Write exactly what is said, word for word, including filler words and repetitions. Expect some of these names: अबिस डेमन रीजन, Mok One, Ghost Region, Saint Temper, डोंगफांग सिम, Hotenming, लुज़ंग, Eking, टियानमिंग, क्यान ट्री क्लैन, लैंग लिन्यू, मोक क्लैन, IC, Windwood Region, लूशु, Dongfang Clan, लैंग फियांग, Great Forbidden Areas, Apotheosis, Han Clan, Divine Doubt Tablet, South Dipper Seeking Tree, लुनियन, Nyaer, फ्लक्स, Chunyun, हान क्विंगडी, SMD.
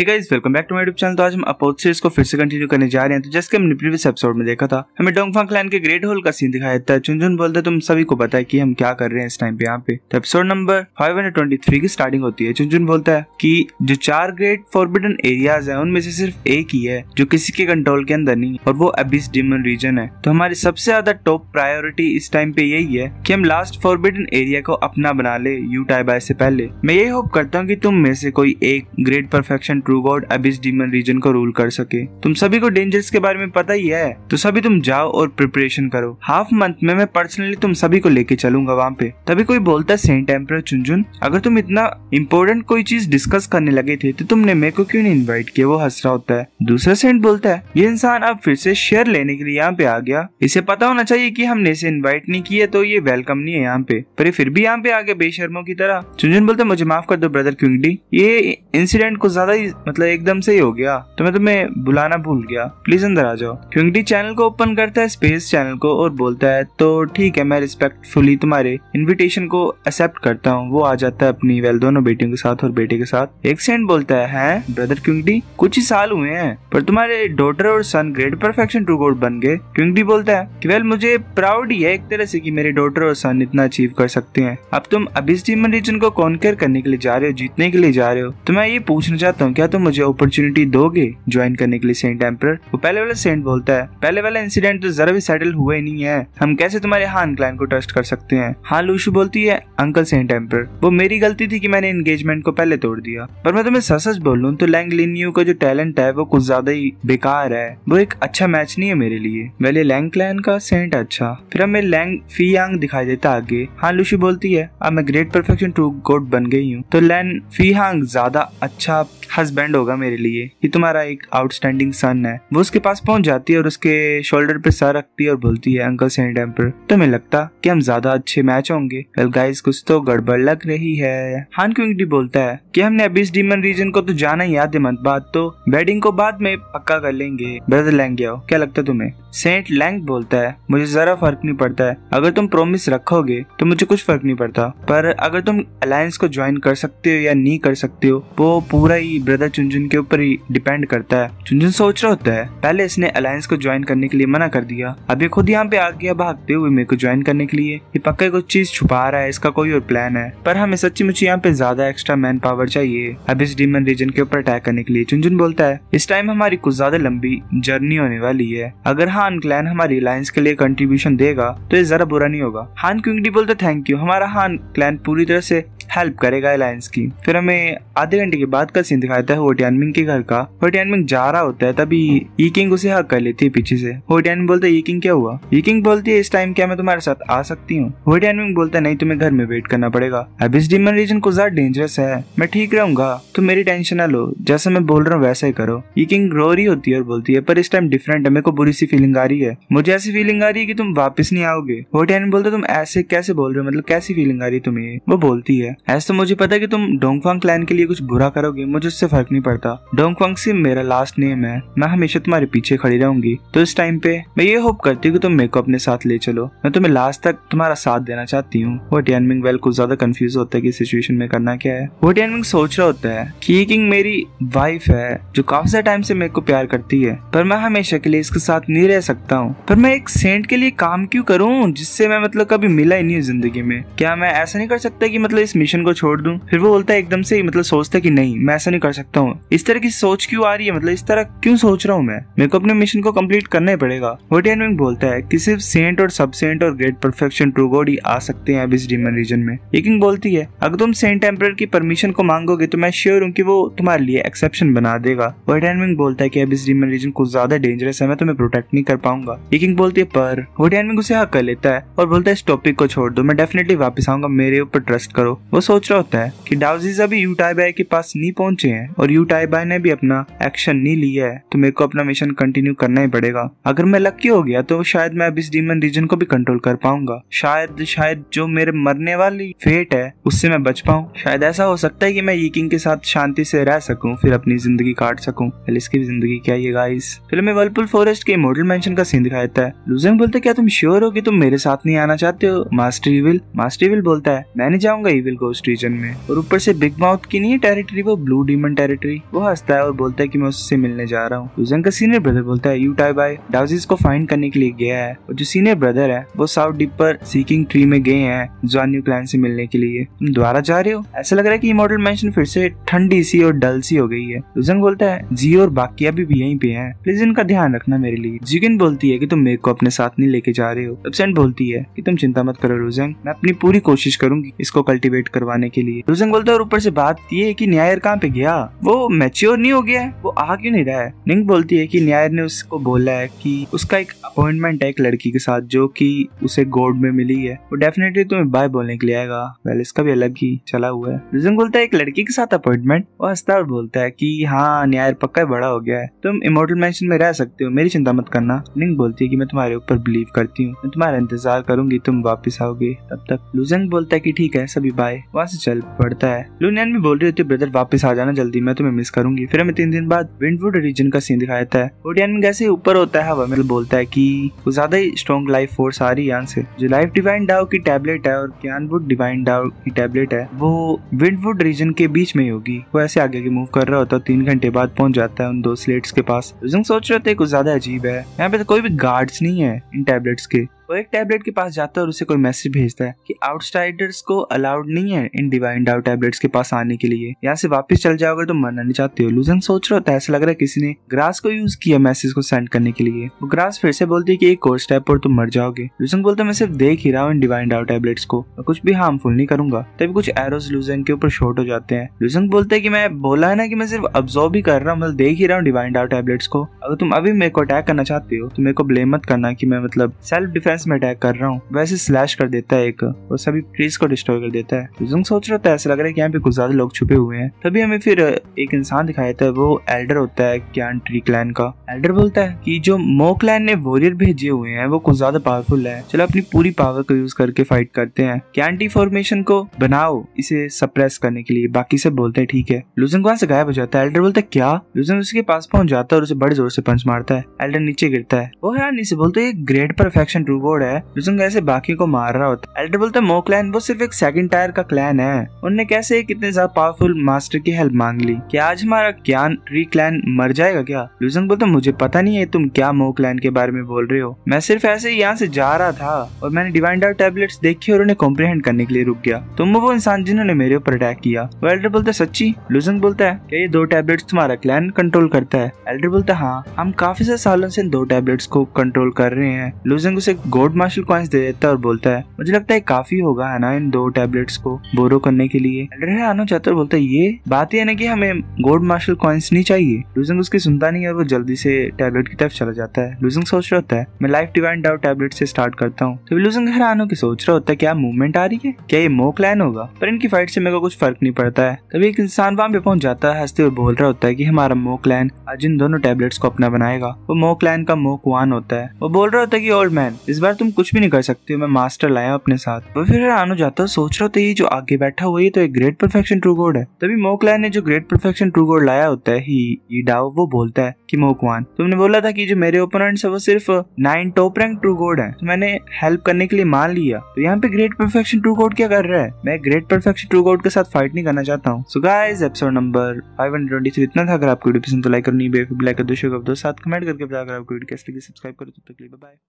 Hey guys welcome back to my YouTube channel. तो आज हम अपोथेसिस को फिर से कंटिन्यू करने जा रहे हैं। तो जैसे कि हमने प्रीवियस एपिसोड में देखा था, हमें डोंगफांग क्लैन के ग्रेट होल का सीन दिखाया था। चुनजुन बोलते तुम सभी को पता है कि हम क्या कर रहे हैं इस टाइम पे यहाँ पे। तो episode number five hundred twenty three की स्टार्टिंग होती है। चुनजुन बोलता है कि जो चार ग्रेट फॉरबिडन एरियाज है उनमें से सिर्फ एक ही है जो किसी के कंट्रोल के अंदर नहीं है और वो अबिस डेमन रीजन है। तो हमारी सबसे ज्यादा टॉप प्रायोरिटी इस टाइम पे यही है कि हम लास्ट फॉरबिडन एरिया को अपना बना ले यू टाई बाय से पहले। मैं यही होप करता हूँ कि तुम में से कोई एक great perfection true god अबिस डेमन रीजन को रूल कर सके। तुम सभी को डेंजर्स के बारे में पता ही है, तो सभी तुम जाओ और प्रिपरेशन करो। हाफ मंथ में मैं पर्सनली तुम सभी को लेके चलूंगा वहाँ पे। तभी कोई बोलता है सेंट टेम्पर चुनजुन, अगर तुम इतना इम्पोर्टेंट कोई चीज डिस्कस करने लगे थे तो तुमने मेरे को क्यों नहीं इन्वाइट किया। वो हंस रहा होता है। दूसरा सेंट बोलता है ये इंसान अब फिर से शेयर लेने के लिए यहाँ पे आ गया, इसे पता होना चाहिए की हमने इसे इन्वाइट नहीं किया तो ये वेलकम नहीं है यहाँ पे, पर ये फिर भी यहाँ पे आ गया बेशर्मों की तरह। चुनजुन बोलता है मुझे माफ कर दो ब्रदर क्विंगडी, ये इंसिडेंट को ज्यादा मतलब एकदम से ही हो गया तो मैं तुम्हें बुलाना भूल गया, प्लीज अंदर आ जाओ। क्विंगडी चैनल को ओपन करता है स्पेस चैनल को और बोलता है तो ठीक है मैं रिस्पेक्टफुली तुम्हारे इनविटेशन को एक्सेप्ट करता हूँ। वो आ जाता है अपनी वेल दोनों बेटियों के साथ और बेटे के साथ। एक सेंट बोलता है, है ब्रदर क्विंगडी कुछ ही साल हुए हैं पर तुम्हारे डॉटर और son great perfection true god बन गए। क्विंगडी बोलता है कि वेल मुझे प्राउड ही है एक तरह से कि मेरे डॉटर और सन इतना अचीव कर सकते हैं। अब तुम अबिस डेमन रीजन को कॉन्कर करने के लिए जा रहे हो, जीतने के लिए जा रहे हो, तो मैं ये पूछना चाहता हूँ क्या तुम मुझे अपॉर्चुनिटी दोगे ज्वाइन करने के लिए सेंट एम्पर। वो पहले वाला सेंट बोलता है पहले वाला इंसिडेंट तो जरा भी सेटल हुए नहीं है, हम कैसे तुम्हारे हान क्लान को ट्रस्ट कर सकते हैं। हां लूशु बोलती है अंकल सेंट एम्पर वो मेरी गलती थी कि मैंने एंगेजमेंट को पहले तोड़ दिया, पर मैं तुम्हें सच सच बोलूं तो लैंग लिन्यू का जो टैलेंट है वो कुछ ज्यादा ही बेकार है, वो एक अच्छा मैच नहीं है मेरे लिए। पहले लैंग क्लान का सेंट अच्छा, फिर हमें लैंग फियांग दिखाई देता आगे। हां लूशु बोलती है अब मैं ग्रेट परफेक्शन ट्रू गॉड बन गई हूँ तो लैंग फियांग ज्यादा अच्छा हस्बैंड होगा मेरे लिए, ये तुम्हारा एक आउटस्टैंडिंग सन है। वो उसके पास पहुंच जाती है और उसके शोल्डर पे सर रखती है और बोलती है अंकल सेंट एम्पर तुम्हें लगता कि हम ज्यादा अच्छे मैच होंगे। well, guys, कुछ तो गड़बड़ लग रही है। हान क्विंगडी बोलता है कि हमने अबिस डेमन रीजन को तो जाना ही याद है मत बात तो वेडिंग को बाद में पक्का कर लेंगे ब्रदर लैंगियाओ, क्या लगता तुम्हें। सेंट लैंग बोलता है मुझे जरा फर्क नहीं पड़ता है, अगर तुम प्रोमिस रखोगे तो मुझे कुछ फर्क नहीं पड़ता, पर अगर तुम अलायंस को ज्वाइन कर सकते हो या नहीं कर सकते हो वो पूरा ही ब्रदर चुनजुन के ऊपर ही डिपेंड करता है। चुनजुन सोच रहा होता है पहले इसने अलायंस को ज्वाइन करने के लिए मना कर दिया, अब ये खुद यहाँ पे आ गया भागते हुए मेरे को ज्वाइन करने के लिए, ये पक्का कुछ चीज छुपा रहा है, इसका कोई और प्लान है। पर हमें सच्ची मुच्ची यहाँ पे ज्यादा एक्स्ट्रा मैन पावर चाहिए अबिस डेमन रीजन के ऊपर अटैक करने के लिए। चुनजुन बोलता है इस टाइम हमारी कुछ ज्यादा लंबी जर्नी होने वाली है, अगर हान क्लैन हमारी अलायंस के लिए कंट्रीब्यूशन देगा तो ये जरा बुरा नहीं होगा। हान क्विंगडी बोलता थैंक यू, हमारा हान क्लैन पूरी तरह से हेल्प करेगा अलायंस की। फिर हमें आधे घंटे के बाद का सीन दिखाता है होटेनमिंग के घर का। होटेनमिंग जा रहा होता है तभी ईकिंग उसे हक कर लेती है पीछे से। होटेनमिंग बोलता है ईकिंग क्या हुआ। ईकिंग बोलती है इस टाइम क्या मैं तुम्हारे साथ आ सकती हूँ। होटेनमिंग बोलता है नहीं तुम्हें घर में वेट करना पड़ेगा, अबिस डेमन रीजन को ज्यादा डेंजरस है, मैं ठीक रहूंगा तुम मेरी टेंशन ना लो, जैसा मैं बोल रहा हूँ वैसा ही करो। ईकिंग रो रही होती है और बोलती है पर इस टाइम डिफरेंट है, मेरे को बुरी सी फीलिंग आ रही है, मुझे ऐसी फीलिंग आ रही है कि तुम वापस नहीं आओगे। होटेनमिंग बोलता है तुम ऐसे कैसे बोल रहे हो, मतलब कैसी फीलिंग आ रही है तुम्हें। वो बोलती है ऐसा तो मुझे पता है कि तुम डोंगफांग क्लैन के लिए कुछ बुरा करोगे, मुझे उससे फर्क नहीं पड़ता, डोंगफांग सिम मेरा लास्ट नेम है, मैं हमेशा तुम्हारे पीछे खड़ी रहूंगी। तो इस टाइम पे मैं ये होप करती हूँ कि तुम मेरे को अपने साथ ले चलो, मैं तुम्हें लास्ट तक तुम्हारा साथ देना चाहती हूँ। वो टियानमिंग वेल कुछ ज्यादा कंफ्यूज होता है कि सिचुएशन में करना क्या है। वो टियानमिंग सोच रहा होता है कि किंग मेरी वाइफ है जो काफी टाइम से मेरे को प्यार करती है, पर मैं हमेशा के लिए इसके साथ नहीं रह सकता हूँ, पर मैं एक सेंट के लिए काम क्यूँ करूँ जिससे मैं मतलब कभी मिला ही नहीं हूँ जिंदगी में, क्या मैं ऐसा नहीं कर सकता कि मतलब इस मिशन को छोड़ दूं। फिर वो बोलता है एकदम से मतलब सोचता है कि नहीं मैं ऐसा नहीं कर सकता हूँ, इस तरह की सोच क्यों आ रही है, मतलब इस तरह क्यों सोच रहा हूँ मैं, मेरे को अपने मिशन को कंप्लीट करना ही पड़ेगा। होटेनमिंग बोलता है कि सिर्फ सेंट और सब सेंट और ग्रेट परफेक्शन ट्रू गॉड ही आ सकते हैं अबिस डेमन रीजन में। ईकिंग बोलती है अगर तुम सेंट टेम्पर की परमिशन को मांगोगे तो मैं श्योर हूँ कि वो तुम्हारे लिए एक्सेप्शन बना देगा। होटेनमिंग बोलता है कि अबिस डेमन रीजन कुछ ज्यादा डेंजरस है, मैं तुम्हें प्रोटेक्ट नहीं कर पाऊंगा। ईकिंग बोलती है पर होटेनमिंग उसे हक कर लेता है और बोलता है इस टॉपिक को छोड़ दो, मैं डेफिनेटली वापस आऊंगा, मेरे ऊपर ट्रस्ट करो। वो सोच रहा होता है कि डाउजीज अभी यू टाई बाय के पास नहीं पहुंचे हैं और यू टाई बाय ने भी अपना एक्शन नहीं लिया है, तो मेरे को अपना मिशन कंटिन्यू करना ही पड़ेगा। अगर मैं लकी हो गया तो शायद मैं अबिस डेमन रीजन को भी कंट्रोल कर पाऊंगा, शायद शायद जो मेरे मरने वाली फेट है उससे मैं बच पाऊं, शायद ऐसा हो सकता है कि मैं ईकिंग के साथ शांति से रह सकूं, फिर अपनी जिंदगी काट सकूं। पहले इसकी जिंदगी क्या है गाइस। फिल्म में वर्लपूल फॉरेस्ट के मॉडल मेंशन का सीन दिखाया जाता है। लूज़ंग बोलता है क्या तुम श्योर हो कि तुम मेरे साथ नहीं आना चाहते हो मास्टर इविल। मास्टर इविल बोलता है मैं नहीं जाऊंगा इविल गोस्ट रीजन में। और ऊपर से बिग माउथ की नहीं है टेरिटरी, वो ब्लू डीमन टेरिटरी। वो हंसता है और बोलता है कि मैं उससे मिलने जा रहा हूँ। लुज़ंग का सीनियर ब्रदर बोलता है यू टाई बाई डाउजीज को फाइंड करने के लिए गया है, और जो सीनियर ब्रदर है वो साउथ डिपर सीकिंग ट्री में गए हैं जुआन्यू क्लैन से मिलने के लिए। तुम द्वारा जा रहे हो? ऐसा लग रहा है कि इमॉर्टल मेंशन फिर से ठंडी सी और डल सी हो गई है। लुज़ंग बोलता है जी और बाकी अभी भी यहीं पे हैं, प्लीज इनका ध्यान रखना मेरे लिए। जुगिन बोलती है कि तुम मेरे को अपने साथ नहीं लेके जा रहे हो। एब्सेंट बोलती है कि तुम चिंता मत करो लुज़ंग, मैं अपनी पूरी कोशिश करूंगी इसको कल्टीवेट करवाने के लिए। लुज़ंग बोलता है और ऊपर से बात ये है कि न्यायर कहाँ पे गया, वो मैच्योर नहीं हो गया है, वो आ क्यों नहीं रहा है। निंग बोलती है कि न्यायर ने उसको बोला है कि उसका एक अपॉइंटमेंट है एक लड़की के साथ जो कि उसे गोड में मिली है, वो डेफिनेटली तुम्हें बाय बोलने के लिए आएगा। वेल इसका भी अलग ही चला हुआ है। लुज़ंग बोलता है एक लड़की के साथ अपॉइंटमेंट, वो हंसता और बोलता है कि हाँ न्यायर पक्का बड़ा हो गया है, तुम इमॉर्टल मेंशन में रह सकते हो, मेरी चिंता मत करना। निंग बोलती है कि मैं तुम्हारे ऊपर बिलीव करती हूँ, मैं तुम्हारा इंतजार करूंगी, तुम वापस आओगे तब तक। लुज़ंग बोलता है कि ठीक है सभी बाय, वहाँ से चल पड़ता है। लुनियन भी बोल रही होती है ब्रदर वापस आ जाना जल्दी, मैं तुम्हें मिस करूंगी। फिर हमें तीन दिन बाद विंडवुड रीजन का सीन दिखाया जाता है। होटेनमिंग जैसे ऊपर होता है हवा में बोलता है कि वो ज्यादा ही स्ट्रॉन्ग लाइफ फोर्स आ रही है यहाँ से, जो लाइफ डिवाइन डाउ की टैबलेट है और क्यानवुड डिवाइन डाउ की टैबलेट है वो विंडवुड रीजन के बीच में होगी। वो ऐसे आगे मूव कर रहा होता है, तीन घंटे बाद पहुंच जाता है उन दो स्लेट्स के पास। लुज़ंग सोच रहे थे कुछ ज्यादा अजीब है, यहाँ पे तो कोई भी गार्ड्स नहीं है इन टैबलेट्स के। वो एक टैबलेट के पास जाता है और उसे कोई मैसेज भेजता है कि आउटसाइडर्स को अलाउड नहीं है इन डिवाइन डाउट टैबलेट्स के पास आने के लिए, यहाँ से वापस चल जाओगे तो मरना नहीं चाहते हो। लुज़ंग सोच रहा होता है ऐसा लग रहा है किसी ने ग्रास को यूज किया मैसेज को सेंड करने के लिए। वो ग्रास फिर से बोलती है कि एक और स्टेप और तुम मर जाओगे। लुज़ंग बोलता है मैं सिर्फ देख ही रहा हूँ इन डिवाइन डाउट टैबलेट्स को, मैं कुछ भी हार्मफुल नहीं करूंगा। तभी कुछ एरोज लुज़ंग के ऊपर शॉट हो जाते हैं। लुज़ंग बोलता है कि मैं बोला है ना कि मैं सिर्फ ऑब्जर्व ही कर रहा हूँ, मतलब देख ही रहा हूँ डिवाइन डाउट टैबलेट्स को। अगर तुम अभी मेरे को अटैक करना चाहते हो तो मेरे को ब्लेम मत करना कि मैं मतलब सेल्फ डिफेंस मैं अटैक कर रहा हूँ। वैसे स्लैश कर देता है एक और सभी ट्रीज को डिस्ट्रॉय कर देता है। लुज़ंग सोच रहा था ऐसा लग रहा है कि यहाँ पे कुछ ज्यादा लोग छुपे हुए हैं। तभी हमें फिर एक इंसान दिखाया जाता है, वो एल्डर होता है क्यान ट्री क्लैन का। एल्डर बोलता है कि जो मोक क्लैन ने वॉरियर भेजे हुए हैं वो कुछ ज्यादा पावरफुल है, चलो अपनी पूरी पावर को यूज करके फाइट करते हैं। क्यान टी फॉर्मेशन को बनाओ इसे सप्रेस करने के लिए, बाकी सब बोलते हैं ठीक है। लुज़ंग वहाँ से गायब हो जाता है। एल्डर बोलता है क्या? लुज़ंग उसके पास पहुंच जाता है और उसे बड़े जोर से पंच मारता है। एल्डर नीचे गिरता है। वो हैरानी से बोलते हैं ग्रेट परफेक्शन ट्रू बोर्ड है। लुज़ंग ऐसे बाकी को मार रहा होता है। एल्डर बोलता है मोक क्लैन वो सिर्फ एक सेकंड टायर का क्लैन है, उनने कैसे कितने ज्यादा पावरफुल मास्टर की हेल्प मांग ली, क्या आज हमारा क्यान ट्री क्लैन मर जाएगा क्या? लुज़ंग बोलता है मुझे पता नहीं है तुम क्या मोक क्लैन के बारे में बोल रहे हो, मैं सिर्फ ऐसे ही यहाँ से जा रहा था और मैंने डिवाइन डाउट टैबलेट्स देखी और उन्हें कॉम्प्रिहेंड करने के लिए रुक गया। तुम वो इंसान जिन्होंने मेरे ऊपर अटैक किया। वो एल्डर बोलता है सच्ची? लुज़ंग बोलता है क्या ये दो टैबलेट्स तुम्हारा क्लैन कंट्रोल करता है? एल्डर बोलता है हाँ, हम काफी सारे सालों से दो टैबलेट्स को कंट्रोल कर रहे हैं। लुज़ंग उसे गॉड मार्शल कॉइंस दे देता है और बोलता है मुझे लगता है काफी होगा है ना इन दो टैबलेट्स को बोरो करने के लिए। एल्डर आना चाहता है, बोलता है ये बात ये है ना कि हमें गॉड मार्शल कॉइंस नहीं चाहिए। लुज़ंग उसकी सुनता नहीं है और वो जल्दी से टैबलेट की तरफ चला जाता है। लुज़ंग सोच रहा होता है मैं लाइफ डिवाइन डाउट टैबलेट से स्टार्ट करता हूँ। तो लुज़ंग हैरान होकर सोच रहा होता है क्या मूवमेंट आ रही है, क्या ये मोक क्लैन होगा? पर इनकी फाइट से मेरे को कुछ फर्क नहीं पड़ता है। तभी एक इंसान वहाँ पे पहुंच जाता है हंसते हुए, बोल रहा होता है कि हमारा मोक क्लैन आज इन दोनों टैबलेट्स को अपना बनाएगा। वो मोक क्लैन का मोक वन होता है। वो बोल रहा होता है कि ओल्ड मैन इस बार तुम कुछ भी नहीं कर सकते हो, मैं मास्टर लाया अपने साथ। वो फिर हैरान हो जाता है, सोच रहा होता है ये जो आगे बैठा हुआ है तो एक ग्रेट परफेक्शन ट्रू गोड है। तभी मोक क्लैन ने जो ग्रेट परफेक्शन ट्रू गोड लाया होता है ही ये डाओ, वो बोलता है कि मोक वन तुमने बोला था कि जो मेरे ओपोनेंट्स है वो सिर्फ nine top rank true god है, तो मैंने हेल्प करने के लिए मान लिया। तो यहाँ पे ग्रेट परफेक्शन ट्रू गोड क्या कर रहा है? मैं ग्रेट परफेक्शन ट्रू गोड के साथ फाइट नहीं करना चाहता हूँ। So guys episode number five hundred twenty three इतना था। अगर आपको वीडियो पसंद तो लाइक और नहीं बेवकूफ लाइक कर दो, शेयर कर दो, साथ कमेंट करके बताओ अगर आपको वीडियो कैसी लगी। सब्सक्राइब करो, तब तक के लिए बाय बाय।